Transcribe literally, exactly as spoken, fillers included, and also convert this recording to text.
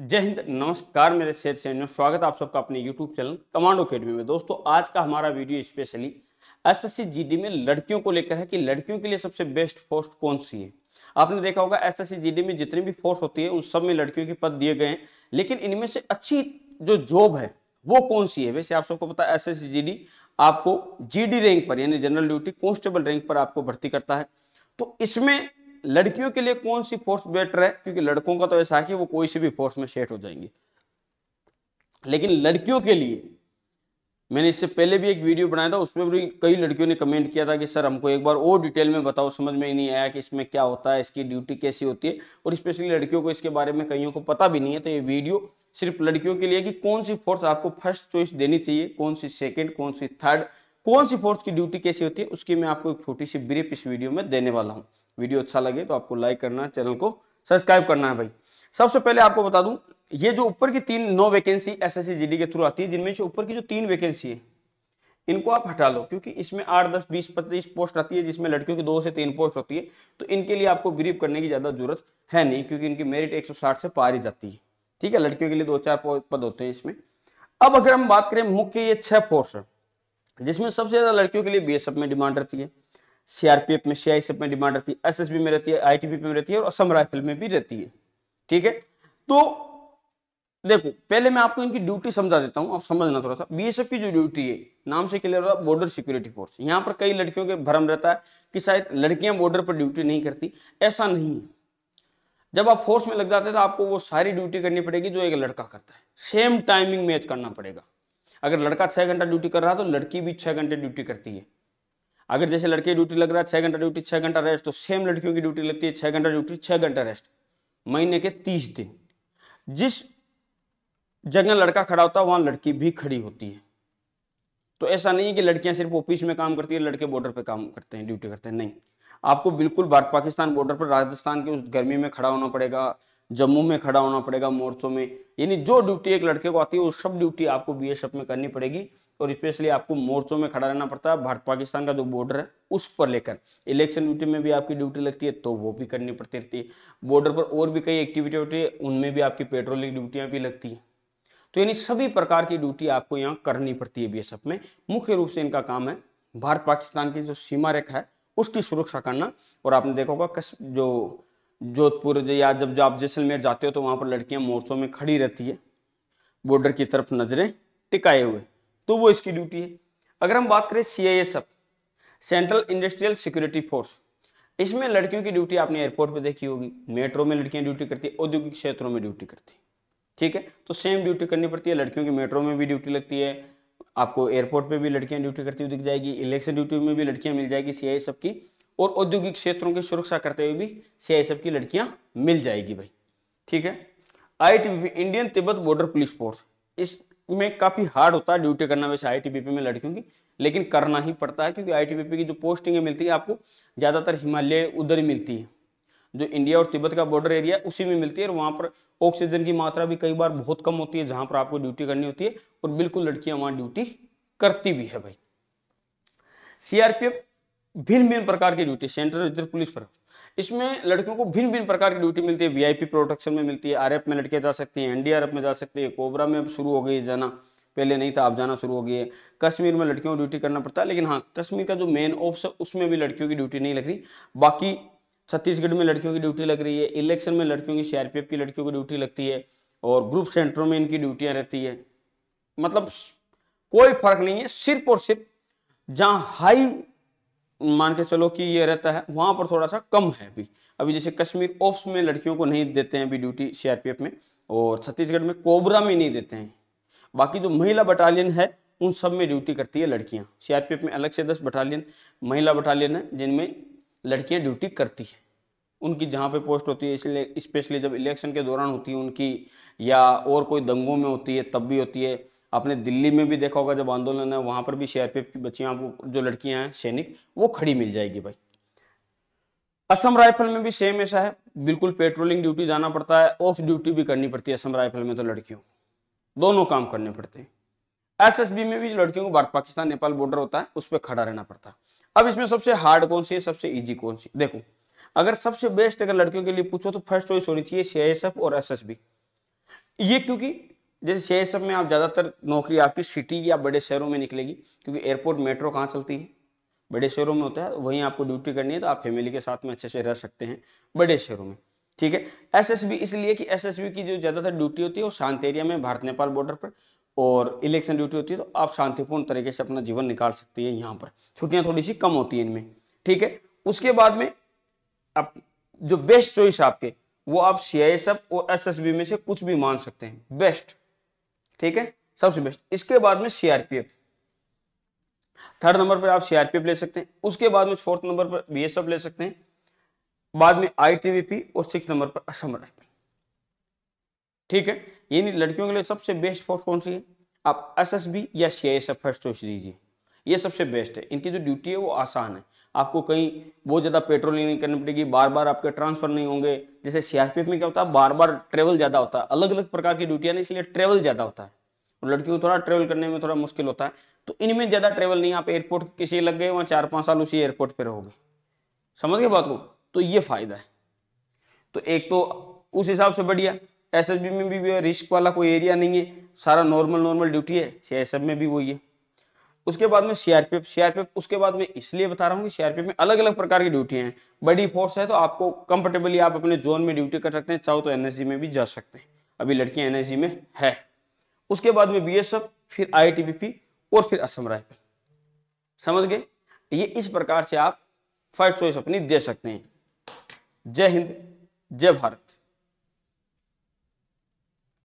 जय हिंद, नमस्कार मेरे शेर सैनियों, स्वागत है आप सबका अपने यूट्यूब चैनल कमांडो अकेडमी में। दोस्तों आज का हमारा वीडियो स्पेशली एसएससी जीडी में लड़कियों को लेकर है कि लड़कियों के लिए सबसे बेस्ट पोस्ट कौन सी है। आपने देखा होगा एसएससी जीडी में जितनी भी पोस्ट होती है उन सब में लड़कियों के पद दिए गए हैं, लेकिन इनमें से अच्छी जो जॉब है वो कौन सी है। वैसे आप सबको पता है एसएससी जीडी आपको जीडी रैंक पर यानी जनरल ड्यूटी कांस्टेबल रैंक पर आपको भर्ती करता है, तो इसमें लड़कियों के लिए कौन सी फोर्स बेटर है, क्योंकि लड़कों का तो ऐसा है कि वो कोई सी भी फोर्स में सेट हो जाएंगे। लेकिन लड़कियों के लिए मैंने इससे पहले भी एक वीडियो बनाया था, उसमें भी कई लड़कियों ने कमेंट किया था कि सर हमको एक बार और डिटेल में बताओ, समझ में ही नहीं आया कि इसमें क्या होता है, इसकी ड्यूटी कैसी होती है, और स्पेशली लड़कियों को इसके बारे में कईयों को पता भी नहीं है। तो ये वीडियो सिर्फ लड़कियों के लिए कि कौन सी फोर्स आपको फर्स्ट चॉइस देनी चाहिए, कौन सी सेकेंड, कौन सी थर्ड, कौन सी फोर्स की ड्यूटी कैसी होती है, उसकी मैं आपको एक छोटी सी ब्रीफ इस वीडियो में देने वाला हूँ। वीडियो अच्छा लगे तो आपको लाइक करना है, चैनल को सब्सक्राइब करना है भाई। सबसे पहले आपको बता दूं, ये जो ऊपर की तीन नौ वैकेंसी एसएससी जीडी के थ्रू आती है, जिनमें से ऊपर की जो तीन वैकेंसी है इनको आप हटा लो, क्योंकि इसमें आठ दस बीस पच्चीस पोस्ट आती है जिसमें लड़कियों की दो से तीन पोस्ट होती है, तो इनके लिए आपको ब्रीफ करने की ज्यादा जरूरत है नहीं, क्योंकि इनकी मेरिट एक सौ साठ से पार ही जाती है। ठीक है, लड़कियों के लिए दो चार पद होते हैं इसमें। अब अगर हम बात करें मुख्य ये छह पोस्ट, जिसमें सबसे ज्यादा लड़कियों के लिए बीएसएफ में डिमांड रहती है, सीआरपीएफ में, सीआईएसएफ में डिमांड रहती है, एसएसबी में रहती है, आईटीबीपी में रहती है, और असम राइफल में भी रहती है। ठीक है, तो देखो पहले मैं आपको इनकी ड्यूटी समझा देता हूं, आप समझना थोड़ा सा। बीएसएफ की जो ड्यूटी है, नाम से क्लियर होगा, बॉर्डर सिक्योरिटी फोर्स। यहाँ पर कई लड़कियों के भ्रम रहता है कि शायद लड़कियां बॉर्डर पर ड्यूटी नहीं करती, ऐसा नहीं है। जब आप फोर्स में लग जाते हैं तो आपको वो सारी ड्यूटी करनी पड़ेगी जो एक लड़का करता है, सेम टाइमिंग मैच करना पड़ेगा। अगर लड़का छह घंटा ड्यूटी कर रहा है तो लड़की भी छह घंटे ड्यूटी करती है। अगर जैसे लड़के की ड्यूटी लग रहा है छह घंटा ड्यूटी छह घंटा रेस्ट, तो सेम लड़कियों की ड्यूटी लगती है छह घंटा ड्यूटी छह घंटा रेस्ट, महीने के तीस दिन। जिस जगह लड़का खड़ा होता है वहां लड़की भी खड़ी होती है। तो ऐसा नहीं है कि लड़कियां सिर्फ ऑफिस में काम करती है, लड़के बॉर्डर पे काम करते हैं, ड्यूटी करते हैं, नहीं। आपको बिल्कुल भारत पाकिस्तान बॉर्डर पर राजस्थान के उस गर्मी में खड़ा होना पड़ेगा, जम्मू में खड़ा होना पड़ेगा, मोर्चों में, यानी जो ड्यूटी एक लड़के को आती है वो सब ड्यूटी आपको बीएसएफ में करनी पड़ेगी। और स्पेशली आपको मोर्चों में खड़ा रहना पड़ता है, भारत पाकिस्तान का जो बॉर्डर है उस पर लेकर। इलेक्शन ड्यूटी में भी आपकी ड्यूटी लगती है तो वो भी करनी पड़ती रहती है। बॉर्डर पर और भी कई एक्टिविटी होती है, उनमें भी आपकी पेट्रोलिंग ड्यूटियाँ भी लगती हैं। तो यानी सभी प्रकार की ड्यूटी आपको यहाँ करनी पड़ती है बीएसएफ में। मुख्य रूप से इनका काम है भारत पाकिस्तान की जो सीमा रेखा है उसकी सुरक्षा करना। और आपने देखा होगा जो जोधपुर या जब आप जैसलमेर जाते हो तो वहाँ पर लड़कियाँ मोर्चों में खड़ी रहती है, बॉर्डर की तरफ नजरें टिकाए हुए, तो वो इसकी ड्यूटी है। अगर हम बात करें CISF, central industrial security force, इसमें लड़कियों की ड्यूटी आपने एयरपोर्ट पे देखी होगी, मेट्रो में लड़कियां ड्यूटी करती है, औद्योगिक क्षेत्रों में ड्यूटी करती है। ठीक है, तो सेम ड्यूटी करनी पड़ती है, लड़कियों की मेट्रो में भी ड्यूटी लगती है, आपको एयरपोर्ट पर भी लड़कियां ड्यूटी करती हुई दिख जाएगी, इलेक्शन ड्यूटी में भी लड़कियां मिल जाएगी सीआईएसएफ की, और औद्योगिक क्षेत्रों की सुरक्षा करते हुए भी सीआईएसएफ की लड़कियां मिल जाएगी भाई। ठीक है, ITBP Indian Tibet border police force, इस में काफी हार्ड होता है ड्यूटी करना वैसे आईटीबीपी में लड़कियों की, लेकिन करना ही पड़ता है, क्योंकि आईटीबीपी की जो पोस्टिंग मिलती है आपको ज्यादातर हिमालय उधर ही मिलती है, जो इंडिया और तिब्बत का बॉर्डर एरिया उसी में मिलती है, और वहां पर ऑक्सीजन की मात्रा भी कई बार बहुत कम होती है, जहां पर आपको ड्यूटी करनी होती है, और बिल्कुल लड़कियां वहां ड्यूटी करती भी है भाई। सीआरपीएफ भिन्न भिन्न प्रकार की ड्यूटी, सेंट्रल रिजर्व पुलिस पर, इसमें लड़कियों को भिन्न भिन्न प्रकार की ड्यूटी मिलती है। वीआईपी प्रोटेक्शन में मिलती है, आरपीएफ में लड़कियां जा सकती हैं, एनडीआरएफ में जा सकती है, कोबरा में अब शुरू हो गई जाना, पहले नहीं था अब जाना शुरू हो गई है। कश्मीर में लड़कियों को ड्यूटी करना पड़ता है, लेकिन हाँ कश्मीर का जो मेन ऑप्स है उसमें भी लड़कियों की ड्यूटी नहीं लग रही। बाकी छत्तीसगढ़ में लड़कियों की ड्यूटी लग रही है, इलेक्शन में लड़कियों की सीआरपीएफ की लड़कियों की ड्यूटी लगती है, और ग्रुप सेंटरों में इनकी ड्यूटियाँ रहती है। मतलब कोई फर्क नहीं है, सिर्फ और सिर्फ जहाँ हाई मान के चलो कि ये रहता है वहां पर थोड़ा सा कम है अभी। अभी जैसे कश्मीर ऑप्स में लड़कियों को नहीं देते हैं अभी ड्यूटी सीआरपीएफ में, और छत्तीसगढ़ में कोबरा में नहीं देते हैं। बाकी जो महिला बटालियन है उन सब में ड्यूटी करती है लड़कियां। सीआरपीएफ में अलग से दस बटालियन महिला बटालियन है जिनमें लड़कियाँ ड्यूटी करती है, उनकी जहाँ पे पोस्ट होती है, इसलिए स्पेशली जब इलेक्शन के दौरान होती है उनकी, या और कोई दंगों में होती है तब भी होती है। आपने दिल्ली में भी देखा होगा जब आंदोलन है, वहां पर भी सीआरपीएफ की बच्चियां, आपको जो लड़कियां हैं सैनिक, वो खड़ी मिल जाएगी भाई। असम राइफल में भी सेम ऐसा है, बिल्कुल पेट्रोलिंग ड्यूटी जाना पड़ता है, ऑफ ड्यूटी भी करनी पड़ती है असम राइफल में, तो लड़कियों दोनों काम करने पड़ते हैं। एसएसबी में भी लड़कियों को भारत पाकिस्तान नेपाल बॉर्डर होता है उस पर खड़ा रहना पड़ता है। अब इसमें सबसे हार्ड कौन सी है, सबसे ईजी कौन सी, देखो अगर सबसे बेस्ट अगर लड़कियों के लिए पूछो तो फर्स्ट चॉइस होनी चाहिए सीआईएसएफ और एसएसबी। ये क्योंकि जैसे सीआईएसएफ में आप ज़्यादातर नौकरी आपकी सिटी या बड़े शहरों में निकलेगी, क्योंकि एयरपोर्ट मेट्रो कहाँ चलती है, बड़े शहरों में होता है, वहीं आपको ड्यूटी करनी है, तो आप फैमिली के साथ में अच्छे से रह सकते हैं बड़े शहरों में। ठीक है, एसएसबी इसलिए कि एसएसबी की जो ज़्यादातर ड्यूटी होती है वो शांत एरिया में, भारत नेपाल बॉर्डर पर, और इलेक्शन ड्यूटी होती है, तो आप शांतिपूर्ण तरीके से अपना जीवन निकाल सकती है यहाँ पर, छुट्टियाँ थोड़ी सी कम होती हैं इनमें। ठीक है, उसके बाद में आप जो बेस्ट चॉइस आपके वो आप सीआईएसएफ और एसएसबी में से कुछ भी मान सकते हैं, बेस्ट। ठीक है, सबसे बेस्ट। इसके बाद में सीआरपीएफ, थर्ड नंबर पर आप सीआरपीएफ ले सकते हैं, उसके बाद में फोर्थ नंबर पर बीएसएफ ले सकते हैं, बाद में आईटीबीपी और सिक्स नंबर पर असम राइफल। ठीक है, यानी लड़कियों के लिए सबसे बेस्ट फोर्स कौन सी है, आप एसएसबी या सीआईएसएफ फर्स्ट चॉइस दीजिए, ये सबसे बेस्ट है। इनकी जो ड्यूटी है वो आसान है, आपको कहीं बहुत ज़्यादा पेट्रोलिंग नहीं करनी पड़ेगी, बार बार आपके ट्रांसफर नहीं होंगे। जैसे सीआरपीएफ में क्या होता है, बार बार ट्रेवल ज़्यादा होता है, अलग अलग प्रकार की ड्यूटियाँ, इसलिए ट्रेवल ज़्यादा होता है और लड़कियों को थोड़ा ट्रेवल करने में थोड़ा मुश्किल होता है, तो इनमें ज़्यादा ट्रेवल नहीं, आप एयरपोर्ट किसी लग गए वहाँ चार पाँच साल उसी एयरपोर्ट पर रहोगे, समझ गए बात को, तो ये फ़ायदा है। तो एक तो उस हिसाब से बढ़िया, एसएसबी में भी रिस्क वाला कोई एरिया नहीं है, सारा नॉर्मल नॉर्मल ड्यूटी है, सीआईएसएफ में भी वही है। उसके बाद में सीआरपीएफ, सीआरपीएफ उसके बाद में इसलिए बता रहा हूँ कि सीआरपीएफ में अलग अलग प्रकार की ड्यूटियाँ हैं, बड़ी फोर्स है, तो आपको कंफर्टेबली आप अपने जोन में ड्यूटी कर सकते हैं, चाहो तो एनएसजी में भी जा सकते हैं, अभी लड़कियाँ एनएसजी में है। उसके बाद में बीएसएफ, फिर आईटीबीपी और फिर असम राइफल, समझ गए। ये इस प्रकार से आप फर्स्ट चॉइस अपनी दे सकते हैं। जय हिंद, जय भारत।